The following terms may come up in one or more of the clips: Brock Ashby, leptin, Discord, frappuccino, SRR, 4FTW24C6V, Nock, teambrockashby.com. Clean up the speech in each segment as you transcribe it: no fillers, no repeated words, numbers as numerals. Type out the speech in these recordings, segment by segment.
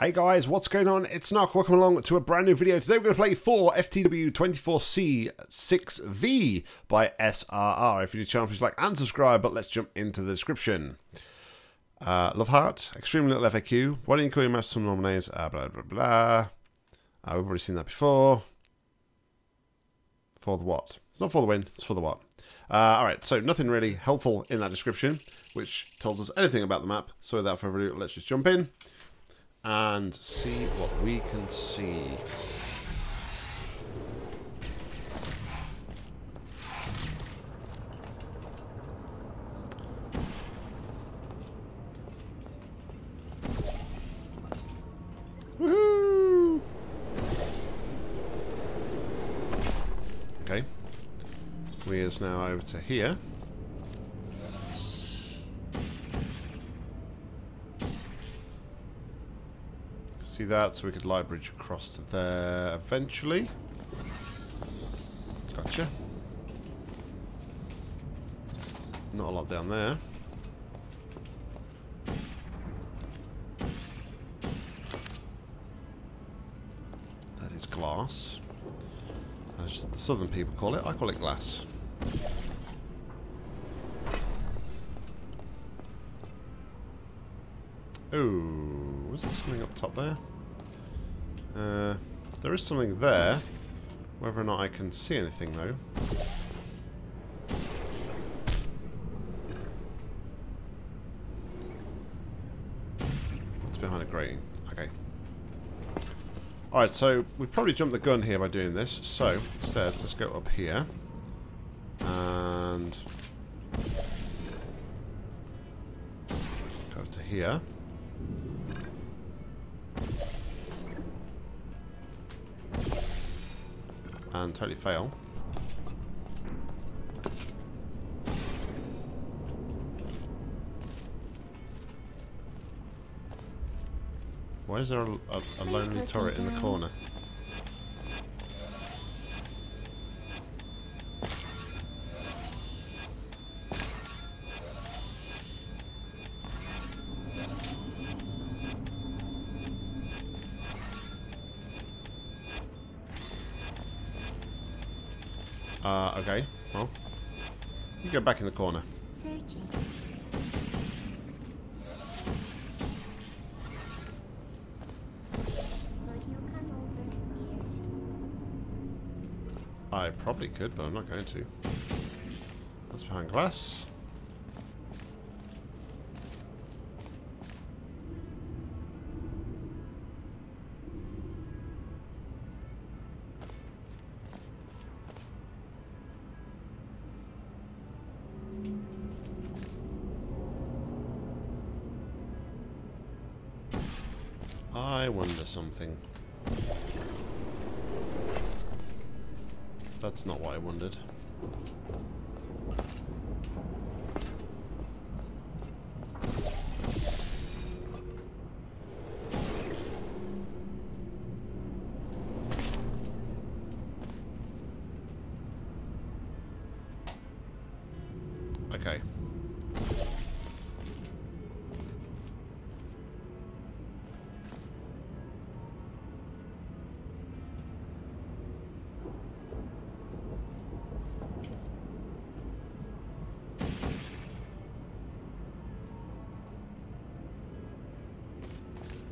Hey guys, what's going on? It's Nock. Welcome along to a brand new video. Today we're going to play 4FTW24C6V by SRR. If you're new to the channel, please like and subscribe, but let's jump into the description. Love heart, extremely little FAQ. Why don't you call your maps some normal names? Blah, blah, blah. We've already seen that before. For the what? It's not for the win, it's for the what. Alright, so nothing really helpful in that description, which tells us anything about the map. So without further ado, let's just jump in and see what we can see. Woohoo! Okay. We is now over to here. See that, so we could light bridge across to there eventually. Gotcha. Not a lot down there. That is glass. As the southern people call it, I call it glass. Ooh. Was there something up top there? There is something there. Whether or not I can see anything, though. What's behind a grating? Okay. Alright, so we've probably jumped the gun here by doing this. So, instead, let's go up here. And go to here. And totally fail. Why is there a lonely turret in the corner? Okay, well, you go back in the corner. I probably could, but I'm not going to. That's behind glass. I wonder something. That's not what I wondered. Okay.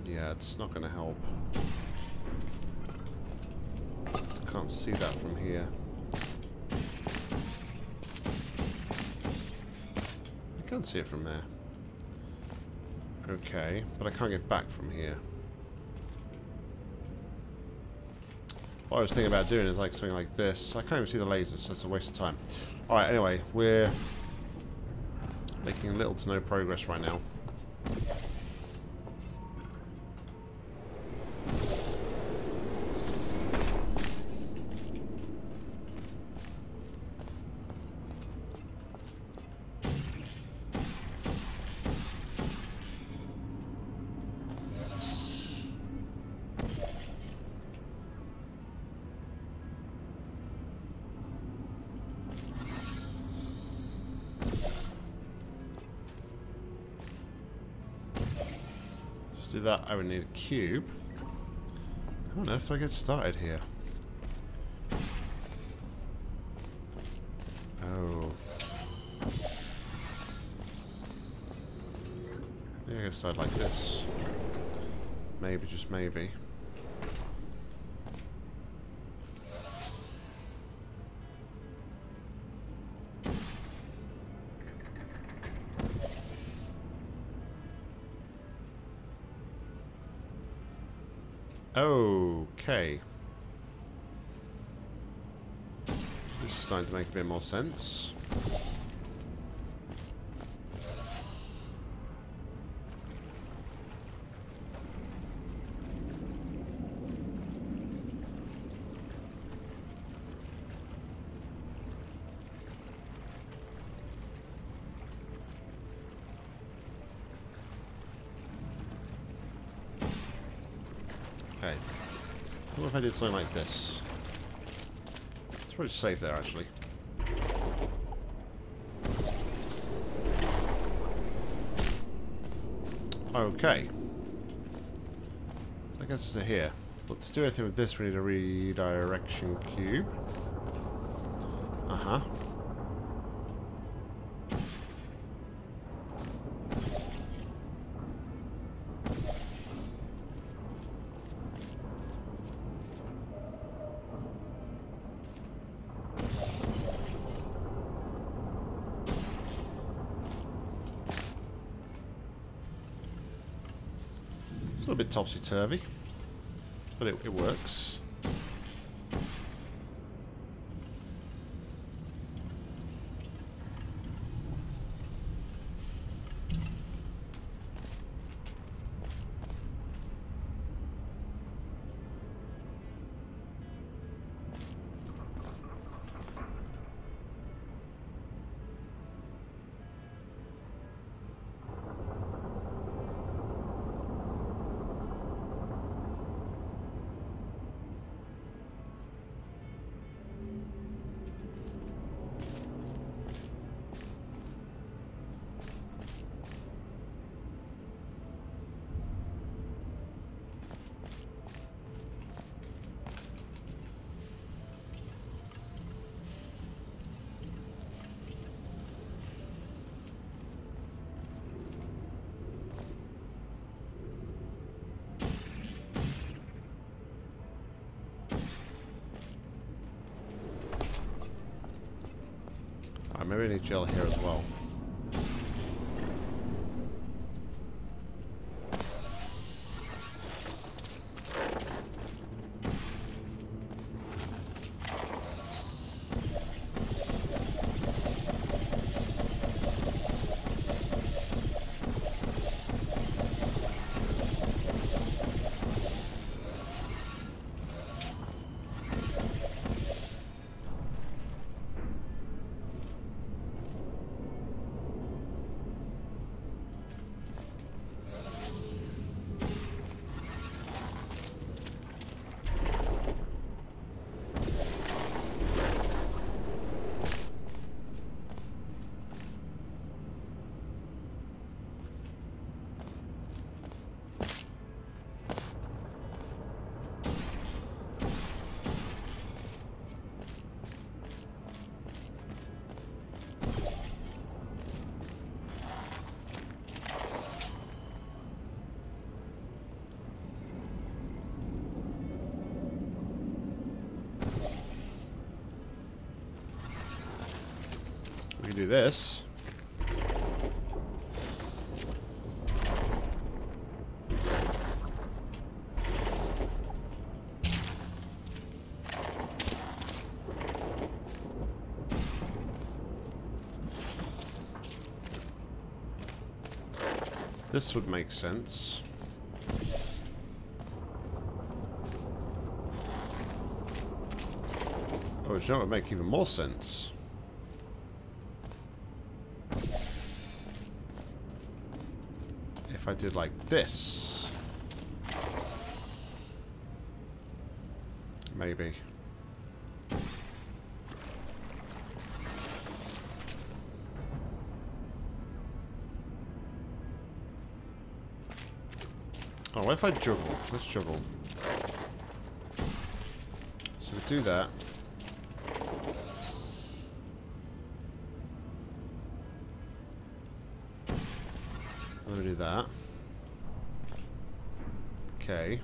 Yeah, it's not going to help. I can't see that from here. I can't see it from there. Okay, but I can't get back from here. What I was thinking about doing is like something like this. I can't even see the lasers, so it's a waste of time. Alright, anyway, we're making little to no progress right now. do that, I would need a cube. I don't know if I get started here. Oh. I think I started like this. Maybe, just maybe. Okay. This is starting to make a bit more sense. Okay. I wonder if I did something like this. Let's probably save there, actually. Okay. So I guess it's here. But to do anything with this, we need a redirection cube. Uh-huh. A bit topsy-turvy, but it works. Maybe I need gel here as well. Do this. This would make sense. Oh, it would make even more sense. If I did like this, maybe. Oh, what if I juggle? Let's juggle. So we do that. I'm gonna do that. Okay.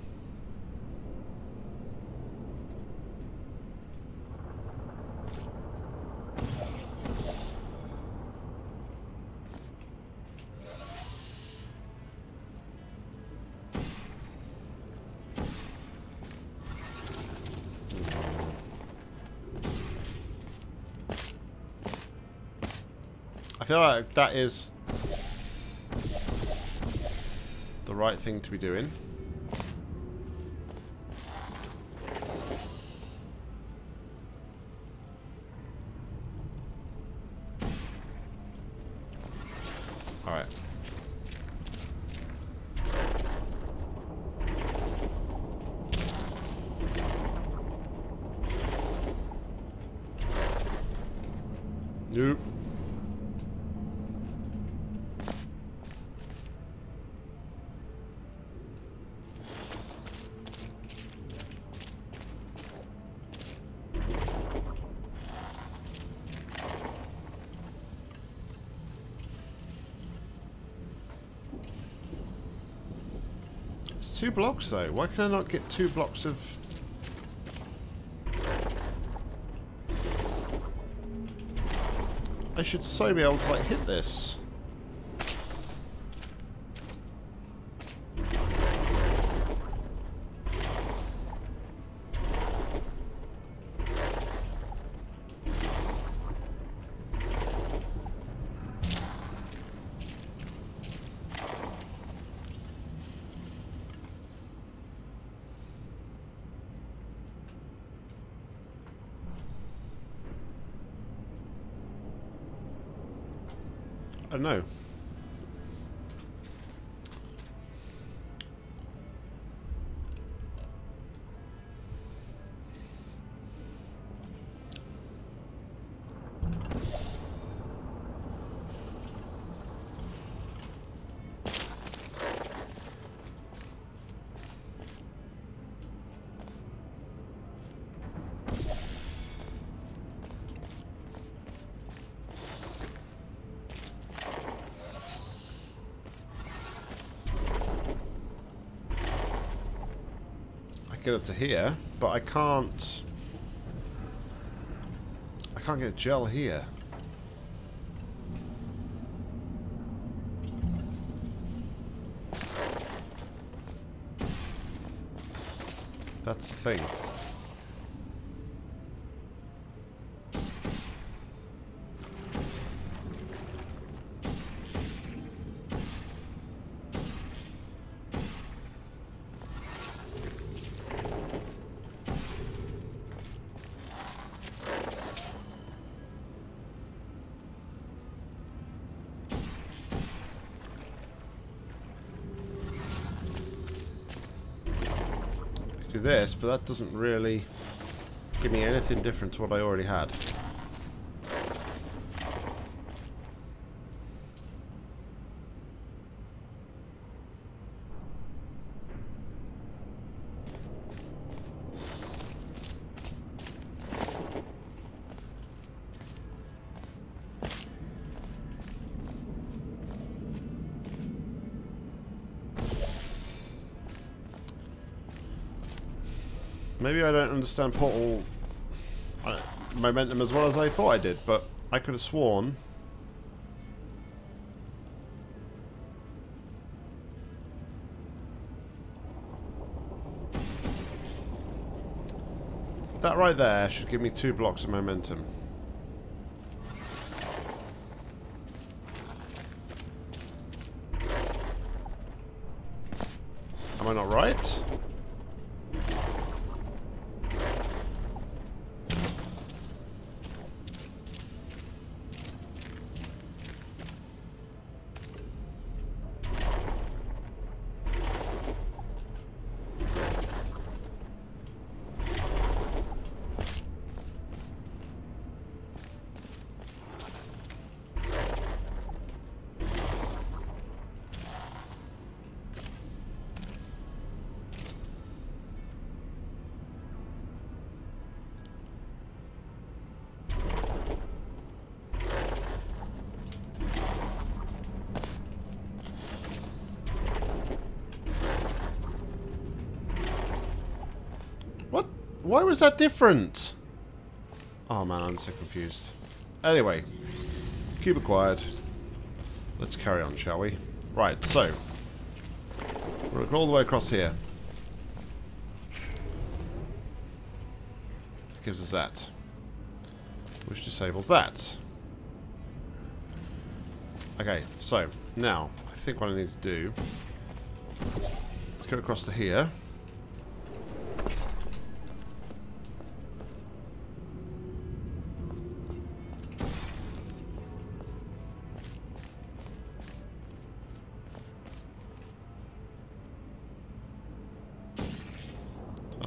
I feel like that is the right thing to be doing. Alright. Nope. Two blocks though. Why can I not get two blocks of... I should so be able to like hit this. I don't know. Get up to here, but I can't get gel here. That's the thing. This, but that doesn't really give me anything different to what I already had. Maybe I don't understand portal momentum as well as I thought I did, but I could have sworn. That right there should give me two blocks of momentum. Am I not right? Why was that different? Oh man, I'm so confused. Anyway, keep it quiet. Let's carry on, shall we? Right, so we're all the way across here. Gives us that, which disables that. Okay, so now I think what I need to do, let's go across to here.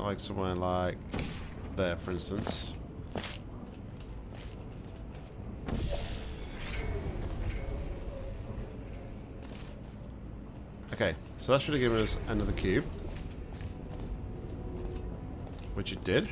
Like somewhere like there, for instance. Okay, so that should have given us another cube, which it did.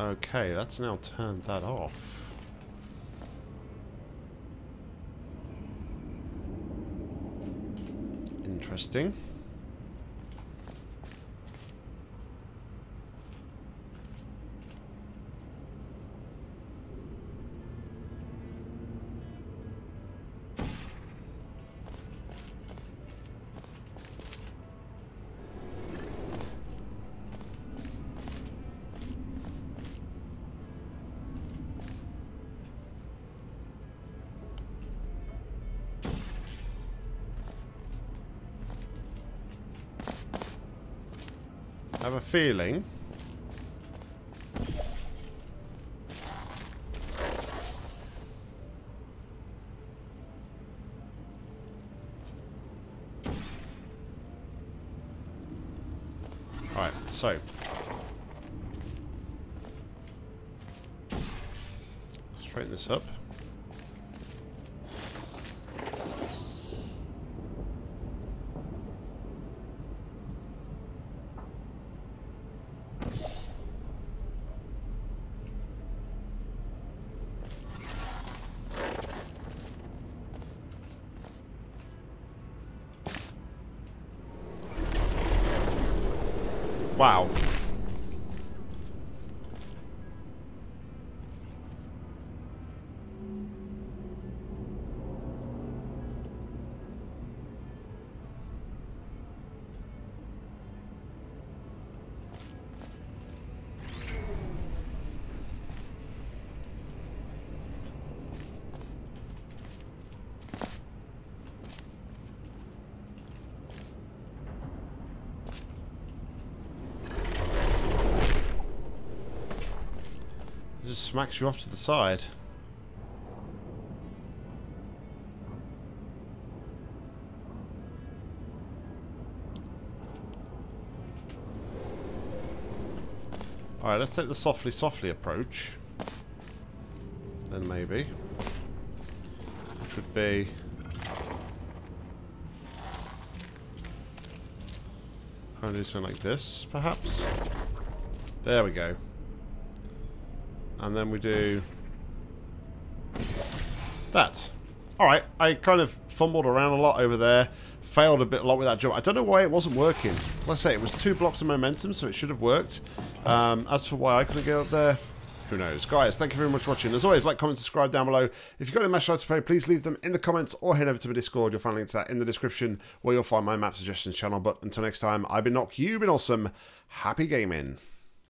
Okay, that's now turned that off. Interesting. I have a feeling . Alright, so straighten this up. Wow. Just smacks you off to the side. Alright, let's take the softly approach. Then maybe. Which would be... I'll do something like this, perhaps. There we go. And then we do that. Alright, I kind of fumbled around a lot over there. Failed a lot with that jump. I don't know why it wasn't working. Like I say, it was 2 blocks of momentum, so it should have worked. As for why I couldn't get up there, who knows. Guys, thank you very much for watching. As always, like, comment, subscribe down below. If you've got any match you'd like to play, please leave them in the comments or head over to my Discord. You'll find links to that in the description, where you'll find my map suggestions channel. But until next time, I've been Nock, you've been awesome. Happy gaming.